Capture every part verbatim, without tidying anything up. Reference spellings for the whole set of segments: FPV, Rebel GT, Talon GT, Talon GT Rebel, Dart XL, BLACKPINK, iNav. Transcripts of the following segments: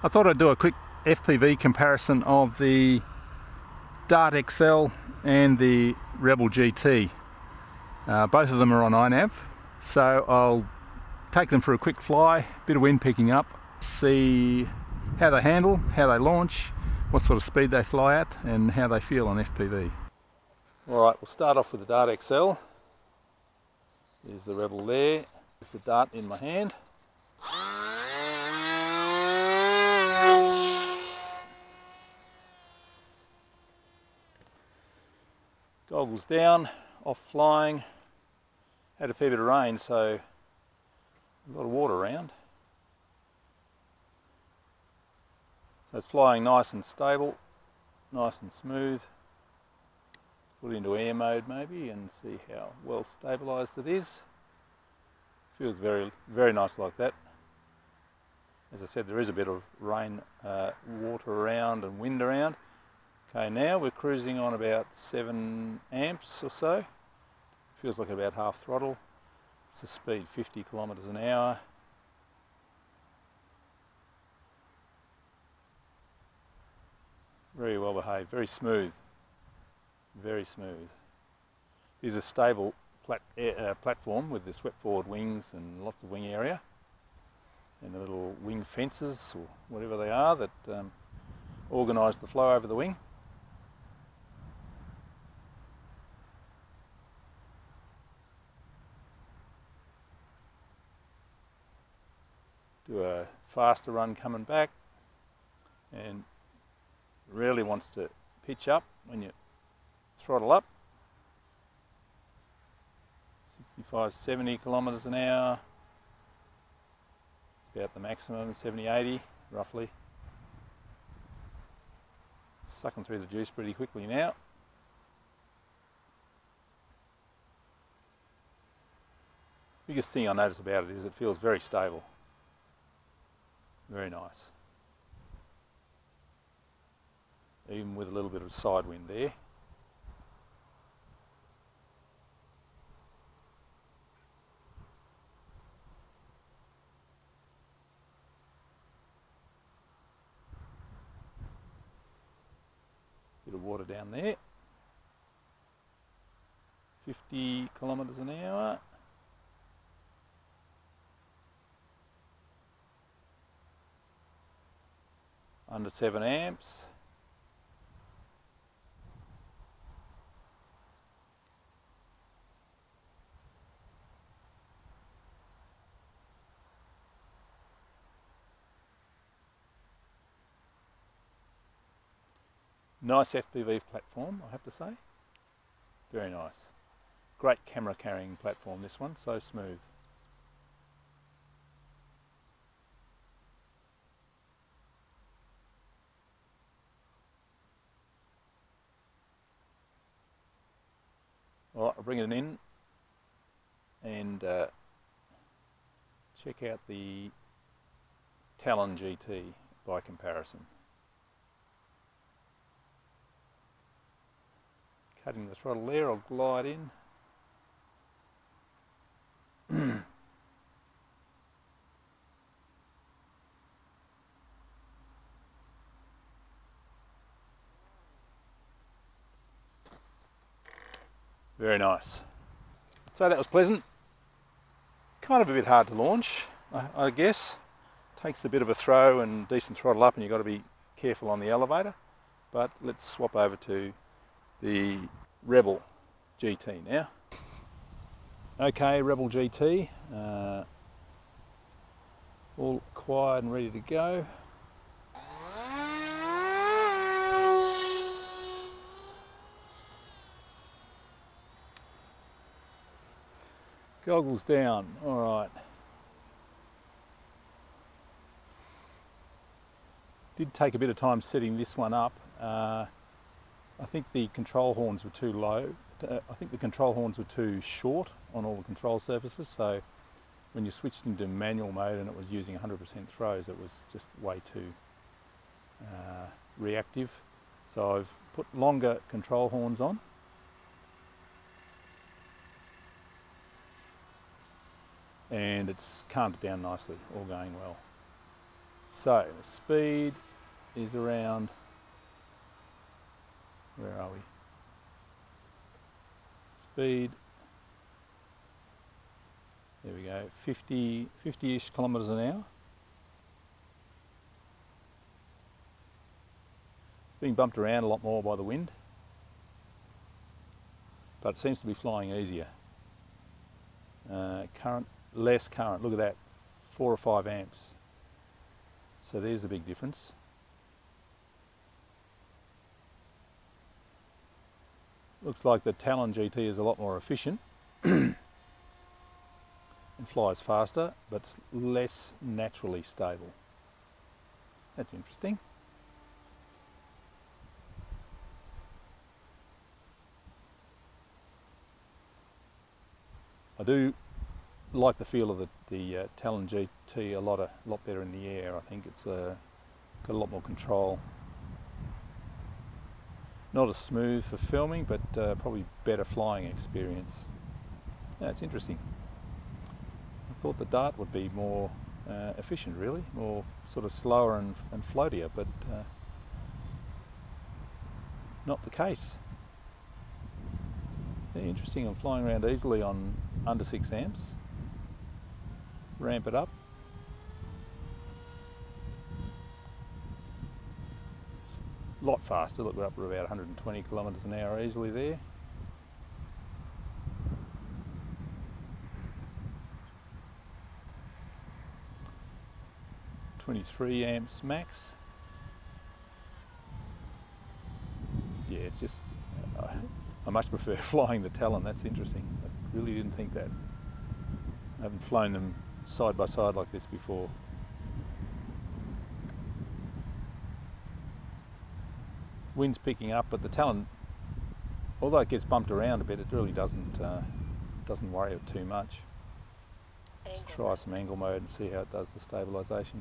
I thought I'd do a quick F P V comparison of the Dart X L and the Rebel G T. Uh, both of them are on iNav, so I'll take them for a quick fly, bit of wind picking up, see how they handle, how they launch, what sort of speed they fly at, and how they feel on F P V. Alright, we'll start off with the Dart X L. There's the Rebel there, there's the Dart in my hand. Goggles down, off flying, had a fair bit of rain, so a lot of water around. So it's flying nice and stable, nice and smooth. Put it into air mode maybe and see how well stabilised it is. Feels very, very nice like that. As I said, there is a bit of rain, uh, water around and wind around. Okay, now we're cruising on about seven amps or so. Feels like about half throttle. It's a speed fifty kilometres an hour. Very well behaved, very smooth, very smooth. There's a stable plat uh, platform with the swept forward wings and lots of wing area, and the little wing fences or whatever they are that um, organise the flow over the wing. Do a faster run coming back, and really wants to pitch up when you throttle up. sixty-five, seventy kilometres an hour. It's about the maximum, seventy, eighty roughly. Sucking through the juice pretty quickly now. Biggest thing I notice about it is it feels very stable. Very nice. Even with a little bit of side wind there. Bit of water down there. fifty kilometres an hour. Under seven amps. Nice F P V platform, I have to say. Very nice. Great camera carrying platform, this one, so smooth. Alright, I'll bring it in and uh, check out the Talon G T by comparison. Cutting the throttle there, I'll glide in. Very nice. So that was pleasant. Kind of a bit hard to launch, I, I guess. Takes a bit of a throw and decent throttle up, and you've got to be careful on the elevator. But let's swap over to the Rebel G T now. Okay, Rebel G T, uh, all quiet and ready to go. Goggles down, all right. Did take a bit of time setting this one up. Uh, I think the control horns were too low. Uh, I think the control horns were too short on all the control surfaces, so when you switched into manual mode and it was using one hundred percent throws, it was just way too uh, reactive. So I've put longer control horns on. And it's calmed it down nicely, all going well. So the speed is around, where are we? Speed, there we go, fifty, fifty-ish kilometres an hour. Being bumped around a lot more by the wind, but it seems to be flying easier. Uh, current, less current, look at that, four or five amps. So there's the big difference. Looks like the Talon G T is a lot more efficient and flies faster, but it's less naturally stable. That's interesting. I do like the feel of the, the uh, Talon G T a lot, a lot better in the air. I think it's uh, got a lot more control. Not as smooth for filming, but uh, probably better flying experience. Yeah, it's interesting. I thought the Dart would be more uh, efficient, really, more sort of slower and, and floatier, but uh, not the case. Yeah, interesting. I'm flying around easily on under six amps. Ramp it up. It's a lot faster. Look, we're up to about one hundred twenty kilometres an hour easily there. twenty-three amps max. Yeah, it's just, uh, I much prefer flying the Talon. That's interesting. I really didn't think that. I haven't flown them side by side like this before. Wind's picking up, but the Talon, although it gets bumped around a bit, it really doesn't uh, doesn't worry it too much. Let's try some angle mode and see how it does the stabilisation.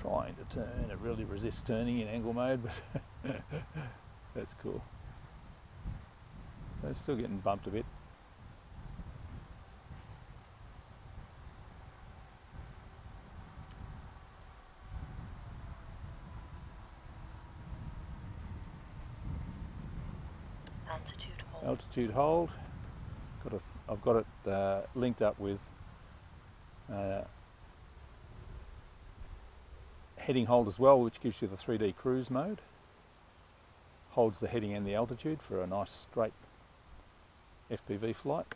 Trying to turn, it really resists turning in angle mode, but that's cool. It's still getting bumped a bit. Altitude hold. Altitude hold. Got a, I've got it uh, linked up with uh, heading hold as well, which gives you the three D cruise mode. Holds the heading and the altitude for a nice straight F P V flight.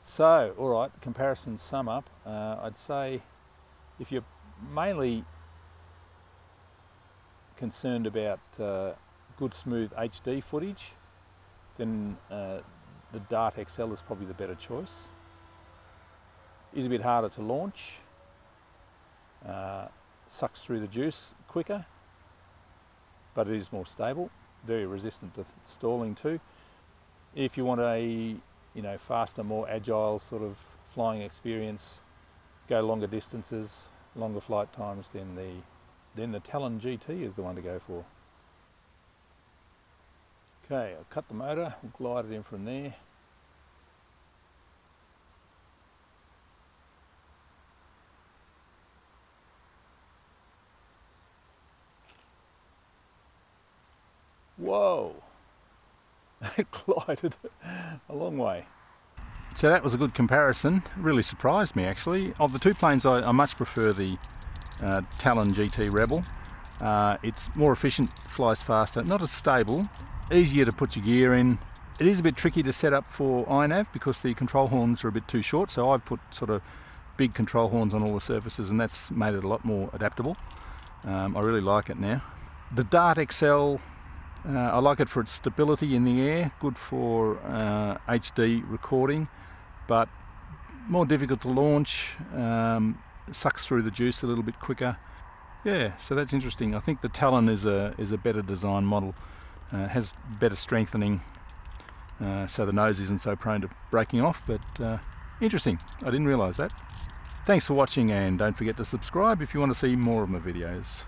So, all right, comparison sum up. Uh, I'd say if you're mainly concerned about uh, good smooth H D footage, then uh, the Dart X L is probably the better choice. It's a bit harder to launch. Uh, sucks through the juice quicker, but it is more stable, very resistant to stalling too. If you want a, you know, faster, more agile sort of flying experience, go longer distances, longer flight times, then the then the Talon G T is the one to go for. Okay, I'll cut the motor, we'll glide it in from there. Whoa, that glided a long way. So that was a good comparison, really surprised me actually. Of the two planes, I, I much prefer the uh, Talon G T Rebel. Uh, it's more efficient, flies faster, not as stable, easier to put your gear in. It is a bit tricky to set up for iNav because the control horns are a bit too short, so I've put sort of big control horns on all the surfaces, and that's made it a lot more adaptable. Um, I really like it now. The Dart X L, Uh, I like it for its stability in the air, good for uh, H D recording, but more difficult to launch, um, sucks through the juice a little bit quicker. Yeah, so that's interesting. I think the Talon is a, is a better design model, uh, has better strengthening, uh, so the nose isn't so prone to breaking off, but uh, interesting, I didn't realise that. Thanks for watching, and don't forget to subscribe if you want to see more of my videos.